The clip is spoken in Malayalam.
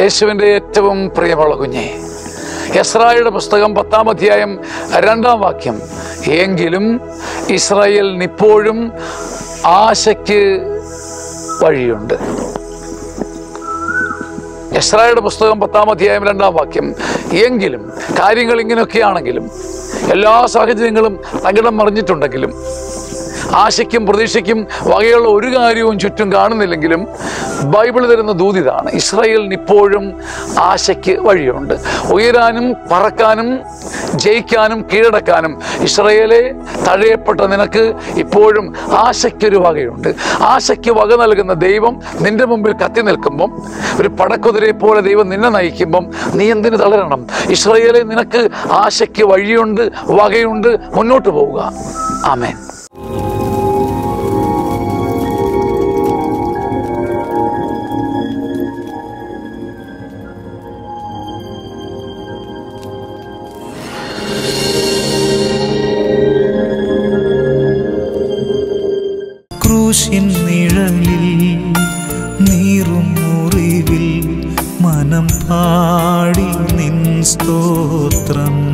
യേശുവിൻ്റെ ഏറ്റവും പ്രിയമുള്ള കുഞ്ഞേ, എസ്രായുടെ പുസ്തകം 10-ാം അധ്യായം 2-ാം വാക്യം, എങ്കിലും ഇസ്രായേലിന് ഇപ്പോഴും ആശയ്ക്ക് വഴിയുണ്ട്. എസ്രായുടെ പുസ്തകം 10-ാം അധ്യായം 2-ാം വാക്യം, എങ്കിലും കാര്യങ്ങൾ ഇങ്ങനെയൊക്കെയാണെങ്കിലും, എല്ലാ സാഹചര്യങ്ങളും തകിടം മറിഞ്ഞിട്ടുണ്ടെങ്കിലും, ആശയ്ക്കും പ്രതീക്ഷയ്ക്കും വകയുള്ള ഒരു കാര്യവും ചുറ്റും കാണുന്നില്ലെങ്കിലും, ബൈബിൾ തരുന്ന ദൂതിതാണ്, ഇസ്രായേലിന് ഇപ്പോഴും ആശയ്ക്ക് വഴിയുണ്ട്. ഉയരാനും പറക്കാനും ജയിക്കാനും കീഴടക്കാനും, ഇസ്രായേലെ തഴയപ്പെട്ട നിനക്ക് ഇപ്പോഴും ആശയ്ക്കൊരു വകയുണ്ട്. ആശയ്ക്ക് വക നൽകുന്ന ദൈവം നിന്റെ മുമ്പിൽ കത്തി നിൽക്കുമ്പം, ഒരു പടക്കുതിരയെ പോലെ ദൈവം നിന്നെ നയിക്കുമ്പം നീ എന്തിന് തളരണം? ഇസ്രായേലെ, നിനക്ക് ആശയ്ക്ക് വഴിയുണ്ട്, വകയുണ്ട്, മുന്നോട്ട് പോവുക. ആമേൻ. മുറിവിൽ മനം പാടി നിൻ സ്തോത്രം.